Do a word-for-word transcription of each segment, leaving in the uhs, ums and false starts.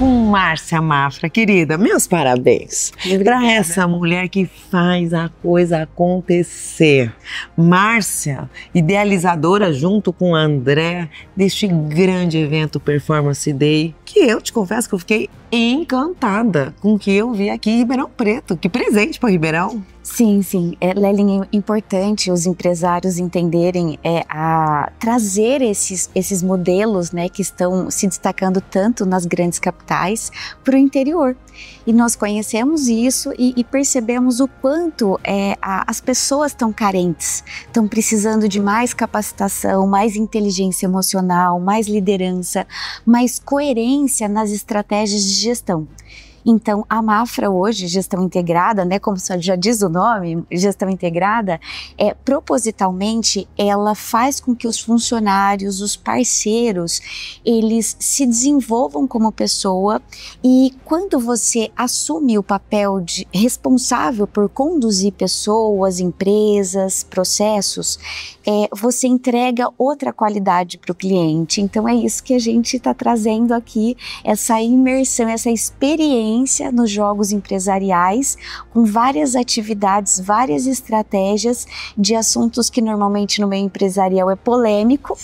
com Márcia Mafra, querida, meus parabéns para essa mulher que faz a coisa acontecer. Márcia, idealizadora junto com André deste grande evento Performance Day, que eu te confesso que eu fiquei encantada com o que eu vi aqui em Ribeirão Preto. Que presente para Ribeirão. Sim, sim. É, Lelin, é importante os empresários entenderem, é, a trazer esses, esses modelos, né, que estão se destacando tanto nas grandes capitais para o interior. E nós conhecemos isso e, e percebemos o quanto é, a, as pessoas estão carentes, estão precisando de mais capacitação, mais inteligência emocional, mais liderança, mais coerência nas estratégias de gestão. Então, a Mafra hoje, gestão integrada, né, como já diz o nome, gestão integrada, é, propositalmente, ela faz com que os funcionários, os parceiros, eles se desenvolvam como pessoa, e quando você assume o papel de responsável por conduzir pessoas, empresas, processos, é, você entrega outra qualidade para o cliente. Então, é isso que a gente está trazendo aqui, essa imersão, essa experiência nos jogos empresariais, com várias atividades, várias estratégias de assuntos que normalmente no meio empresarial é polêmico,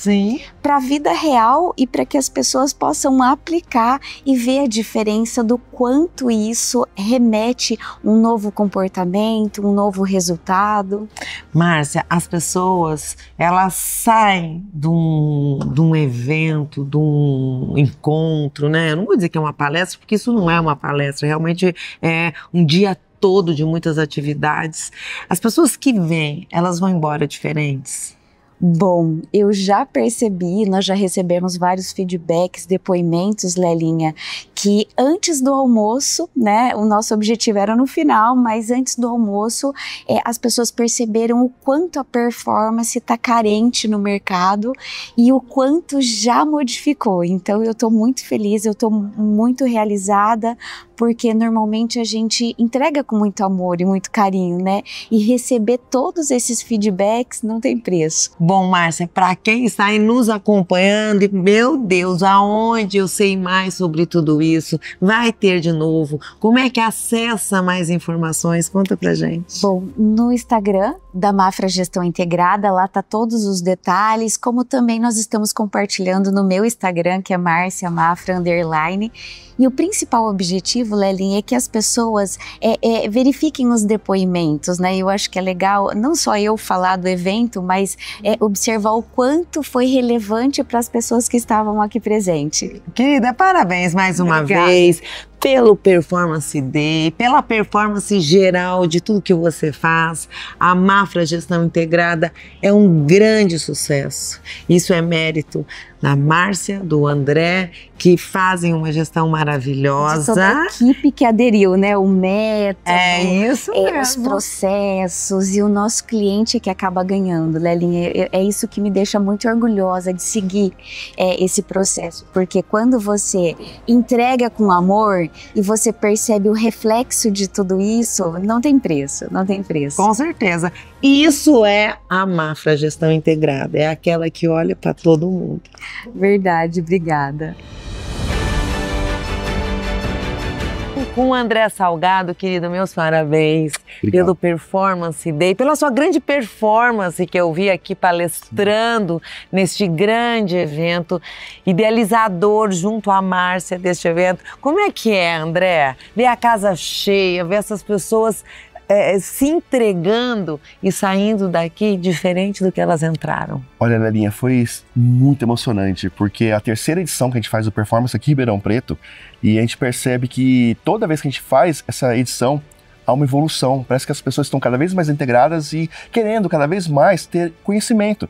para a vida real, e para que as pessoas possam aplicar e ver a diferença do quanto isso remete um novo comportamento, um novo resultado. Márcia, as pessoas, elas saem de um, de um evento, de um encontro, né? Eu não vou dizer que é uma palestra, porque isso não é uma palestra. Palestra, realmente é um dia todo de muitas atividades. As pessoas que vêm, elas vão embora diferentes? Bom, eu já percebi, nós já recebemos vários feedbacks, depoimentos, Lelinha, que antes do almoço, né, o nosso objetivo era no final, mas antes do almoço, é, as pessoas perceberam o quanto a performance está carente no mercado e o quanto já modificou. Então, eu estou muito feliz, eu estou muito realizada, porque normalmente a gente entrega com muito amor e muito carinho, né? E receber todos esses feedbacks não tem preço. Bom, Márcia, para quem está aí nos acompanhando, e meu Deus, aonde eu sei mais sobre tudo isso? Vai ter de novo? Como é que acessa mais informações? Conta pra gente. Bom, no Instagram da Mafra Gestão Integrada, lá tá todos os detalhes, como também nós estamos compartilhando no meu Instagram, que é Márcia Mafra Underline. E o principal objetivo, Lelin, é que as pessoas é, é, verifiquem os depoimentos, né? Eu acho que é legal, não só eu falar do evento, mas é, observar o quanto foi relevante para as pessoas que estavam aqui presentes. Querida, parabéns mais uma Obrigada. vez. Pelo Performance Day, pela performance geral de tudo que você faz, a Mafra Gestão Integrada é um grande sucesso. Isso é mérito da Márcia, do André, que fazem uma gestão maravilhosa. Toda a equipe que aderiu, né? O método, é isso é, os processos e o nosso cliente que acaba ganhando, Lelinha. É, é isso que me deixa muito orgulhosa de seguir é, esse processo, porque quando você entrega com amor, e você percebe o reflexo de tudo isso, não tem preço, não tem preço. Com certeza. Isso é a Mafra Gestão Integrada, é aquela que olha para todo mundo. Verdade, obrigada. Com o André Salgado, querido, meus parabéns. Obrigado. Pelo Performance Day, pela sua grande performance que eu vi aqui palestrando neste grande evento, idealizador junto à Márcia deste evento. Como é que é, André? Ver a casa cheia, ver essas pessoas é, se entregando e saindo daqui diferente do que elas entraram. Olha, Lelinha, foi muito emocionante, porque a terceira edição que a gente faz do Performance aqui em Ribeirão Preto, e a gente percebe que toda vez que a gente faz essa edição, há uma evolução. Parece que as pessoas estão cada vez mais integradas e querendo cada vez mais ter conhecimento.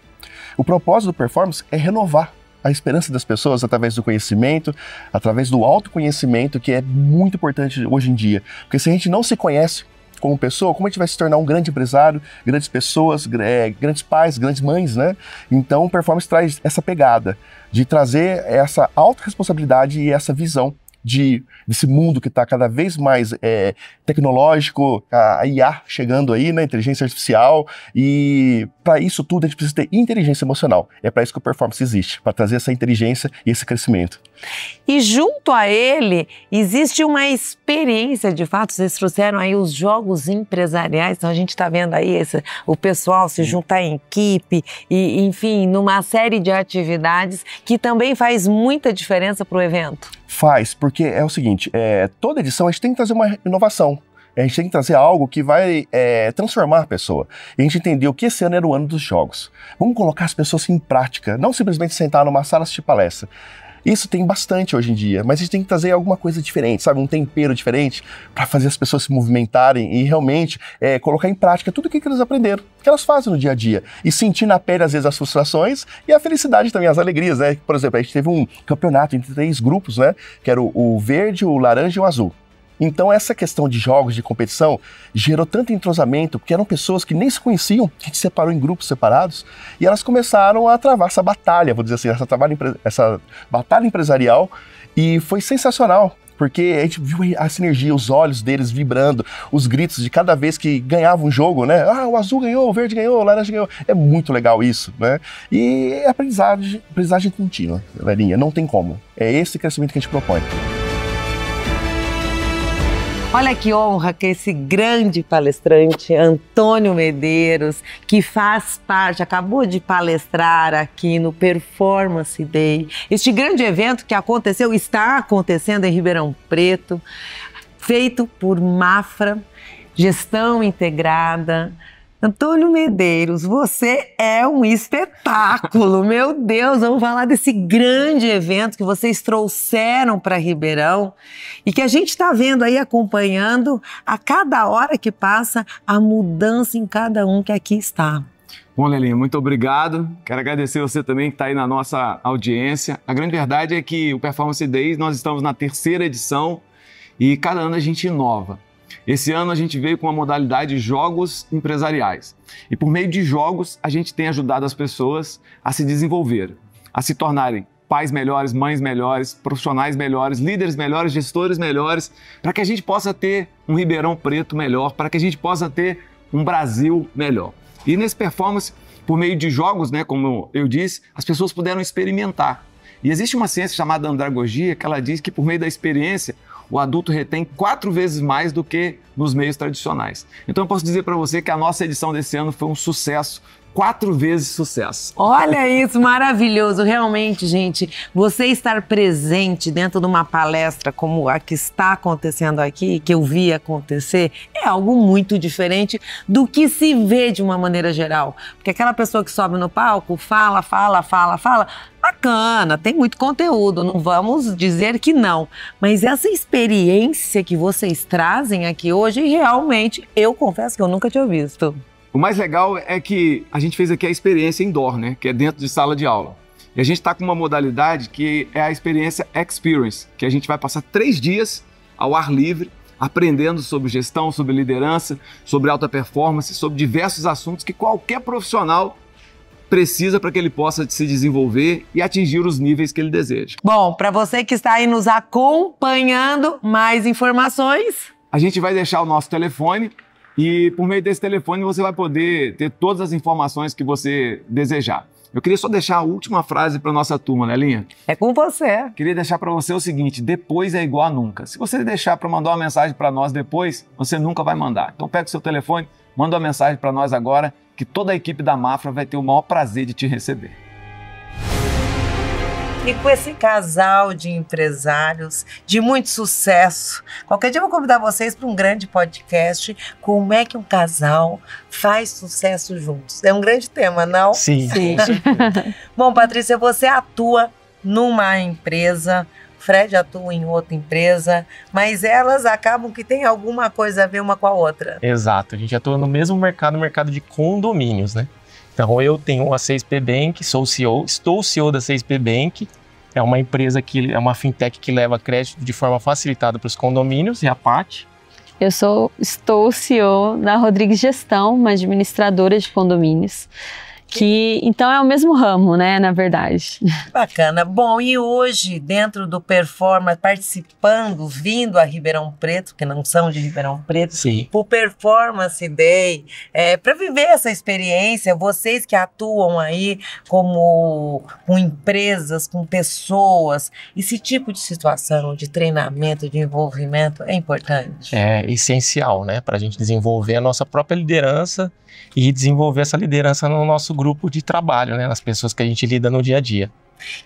O propósito do Performance é renovar a esperança das pessoas através do conhecimento, através do autoconhecimento, que é muito importante hoje em dia. Porque se a gente não se conhece como pessoa, como a gente vai se tornar um grande empresário, grandes pessoas, grandes pais, grandes mães, né? Então, o Performance traz essa pegada de trazer essa autorresponsabilidade e essa visão de, desse mundo que está cada vez mais é, tecnológico, a I A chegando aí, né, inteligência artificial, e para isso tudo a gente precisa ter inteligência emocional. É para isso que o Performance existe, para trazer essa inteligência e esse crescimento. E junto a ele existe uma experiência, de fato, vocês trouxeram aí os jogos empresariais, então a gente está vendo aí esse, o pessoal se juntar em equipe, e, enfim, numa série de atividades que também faz muita diferença para o evento. Faz, porque é o seguinte, é, toda edição a gente tem que trazer uma inovação. A gente tem que trazer algo que vai é, transformar a pessoa. E a gente entendeu que esse ano era o ano dos jogos. Vamos colocar as pessoas em prática, não simplesmente sentar numa sala e assistir palestra. Isso tem bastante hoje em dia, mas a gente tem que trazer alguma coisa diferente, sabe? Um tempero diferente para fazer as pessoas se movimentarem e realmente é, colocar em prática tudo o que eles aprenderam, que elas fazem no dia a dia. E sentir na pele, às vezes, as frustrações e a felicidade também, as alegrias, né? Por exemplo, a gente teve um campeonato entre três grupos, né? Que era o, o verde, o laranja e o azul. Então, essa questão de jogos, de competição, gerou tanto entrosamento, porque eram pessoas que nem se conheciam, que se separou em grupos separados, e elas começaram a travar essa batalha, vou dizer assim, essa, trabalha, essa batalha empresarial, e foi sensacional, porque a gente viu a sinergia, os olhos deles vibrando, os gritos de cada vez que ganhava um jogo, né? Ah, o azul ganhou, o verde ganhou, o laranja ganhou. É muito legal isso, né? E é aprendizagem, aprendizagem contínua, galerinha, não tem como. É esse crescimento que a gente propõe. Olha que honra que esse grande palestrante, Antônio Medeiros, que faz parte, acabou de palestrar aqui no Performance Day, este grande evento que aconteceu, está acontecendo em Ribeirão Preto, feito por Mafra, Gestão Integrada. Antônio Medeiros, você é um espetáculo, meu Deus, vamos falar desse grande evento que vocês trouxeram para Ribeirão e que a gente está vendo aí, acompanhando a cada hora que passa a mudança em cada um que aqui está. Bom, Lelinha, muito obrigado. Quero agradecer você também que está aí na nossa audiência. A grande verdade é que o Performance Day, nós estamos na terceira edição e cada ano a gente inova. Esse ano a gente veio com a modalidade jogos empresariais e por meio de jogos a gente tem ajudado as pessoas a se desenvolver, a se tornarem pais melhores, mães melhores, profissionais melhores, líderes melhores, gestores melhores, para que a gente possa ter um Ribeirão Preto melhor, para que a gente possa ter um Brasil melhor. E nesse Performance, por meio de jogos, né, como eu disse, as pessoas puderam experimentar. E existe uma ciência chamada andragogia que ela diz que por meio da experiência o adulto retém quatro vezes mais do que nos meios tradicionais. Então eu posso dizer para você que a nossa edição desse ano foi um sucesso, quatro vezes sucesso. Olha isso, maravilhoso. Realmente, gente, você estar presente dentro de uma palestra como a que está acontecendo aqui, que eu vi acontecer, é algo muito diferente do que se vê de uma maneira geral. Porque aquela pessoa que sobe no palco, fala, fala, fala, fala, bacana, tem muito conteúdo, não vamos dizer que não. Mas essa experiência que vocês trazem aqui hoje, realmente, eu confesso que eu nunca tinha visto. O mais legal é que a gente fez aqui a experiência indoor, né? Que é dentro de sala de aula. E a gente está com uma modalidade que é a experiência experience, que a gente vai passar três dias ao ar livre, aprendendo sobre gestão, sobre liderança, sobre alta performance, sobre diversos assuntos que qualquer profissional precisa para que ele possa se desenvolver e atingir os níveis que ele deseja. Bom, para você que está aí nos acompanhando, mais informações? A gente vai deixar o nosso telefone. E por meio desse telefone você vai poder ter todas as informações que você desejar. Eu queria só deixar a última frase para nossa turma, Lelinha. É com você. Queria deixar para você o seguinte, depois é igual a nunca. Se você deixar para mandar uma mensagem para nós depois, você nunca vai mandar. Então pega o seu telefone, manda uma mensagem para nós agora, que toda a equipe da Mafra vai ter o maior prazer de te receber. E com esse casal de empresários de muito sucesso, qualquer dia eu vou convidar vocês para um grande podcast, como é que um casal faz sucesso juntos. É um grande tema, não? Sim. Sim. Bom, Patrícia, você atua numa empresa, Fred atua em outra empresa, mas elas acabam que tem alguma coisa a ver uma com a outra. Exato, a gente atua no mesmo mercado, no mercado de condomínios, né? Então, eu tenho a seis P Bank, sou C E O, estou C E O da seis P Bank, é uma empresa que é uma fintech que leva crédito de forma facilitada para os condomínios, e a Paty. Eu sou, estou C E O da Rodrigues Gestão, uma administradora de condomínios. Que, então é o mesmo ramo, né, na verdade. Bacana. Bom, e hoje, dentro do Performance, participando, vindo a Ribeirão Preto, que não são de Ribeirão Preto, sim, o Performance Day, é, para viver essa experiência, vocês que atuam aí como, com empresas, com pessoas, esse tipo de situação de treinamento, de envolvimento é importante? É essencial, né, para a gente desenvolver a nossa própria liderança e desenvolver essa liderança no nosso grupo de trabalho, né, nas pessoas que a gente lida no dia a dia.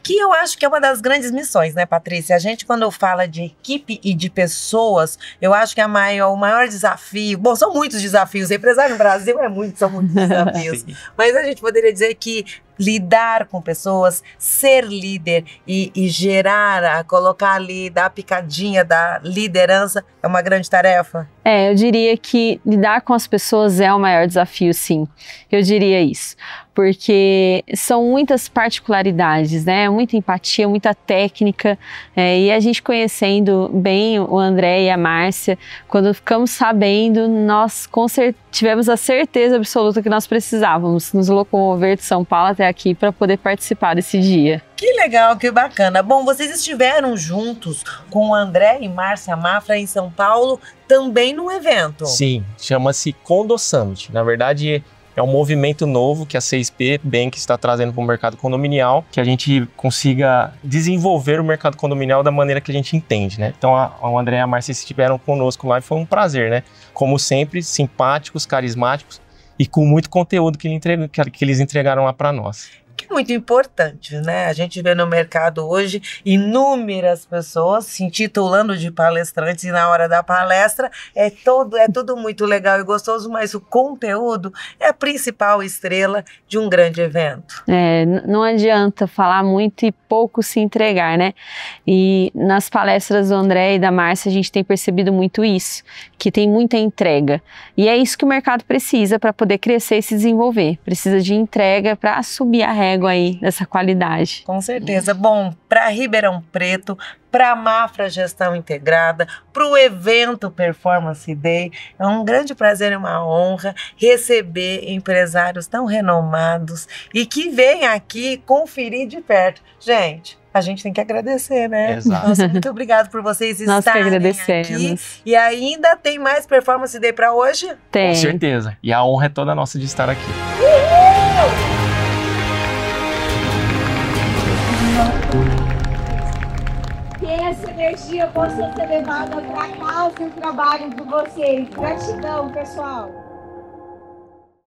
Que eu acho que é uma das grandes missões, né, Patrícia? A gente, quando fala de equipe e de pessoas, eu acho que a maior, o maior desafio... Bom, são muitos desafios. Empresário no Brasil é muito, são muitos desafios. Mas a gente poderia dizer que lidar com pessoas, ser líder e, e gerar, a colocar ali, dar a picadinha da liderança é uma grande tarefa? É, eu diria que lidar com as pessoas é o maior desafio, sim. Eu diria isso. Porque são muitas particularidades, né? Muita empatia, muita técnica. É, e a gente conhecendo bem o André e a Márcia, quando ficamos sabendo, nós com certeza tivemos a certeza absoluta que nós precisávamos nos locomover de São Paulo até aqui para poder participar desse dia. Que legal, que bacana. Bom, vocês estiveram juntos com o André e Márcia Mafra em São Paulo também num evento. Sim, chama-se Condo Summit. Na verdade, é um movimento novo que a seis P Bank está trazendo para o mercado condominial, que a gente consiga desenvolver o mercado condominial da maneira que a gente entende, né? Então, a, a André e a Márcia estiveram conosco lá e foi um prazer, né? Como sempre, simpáticos, carismáticos e com muito conteúdo que, ele entrega, que eles entregaram lá para nós. Muito importante, né? A gente vê no mercado hoje inúmeras pessoas se intitulando de palestrantes e na hora da palestra é, todo, é tudo muito legal e gostoso, mas o conteúdo é a principal estrela de um grande evento. É, não adianta falar muito e pouco se entregar, né? E nas palestras do André e da Márcia a gente tem percebido muito isso, que tem muita entrega. E é isso que o mercado precisa para poder crescer e se desenvolver. Precisa de entrega para subir a régua aí dessa qualidade. Com certeza. Bom, para Ribeirão Preto, para a Mafra Gestão Integrada, para o evento Performance Day, é um grande prazer e uma honra receber empresários tão renomados e que vêm aqui conferir de perto. Gente, a gente tem que agradecer, né? Exato. Nossa, muito obrigado por vocês Nós estarem aqui. E ainda tem mais Performance Day para hoje? Tem. Com certeza. E a honra é toda nossa de estar aqui. Uhul! Que essa energia possa ser levada para casa e o trabalho de vocês. Gratidão, pessoal!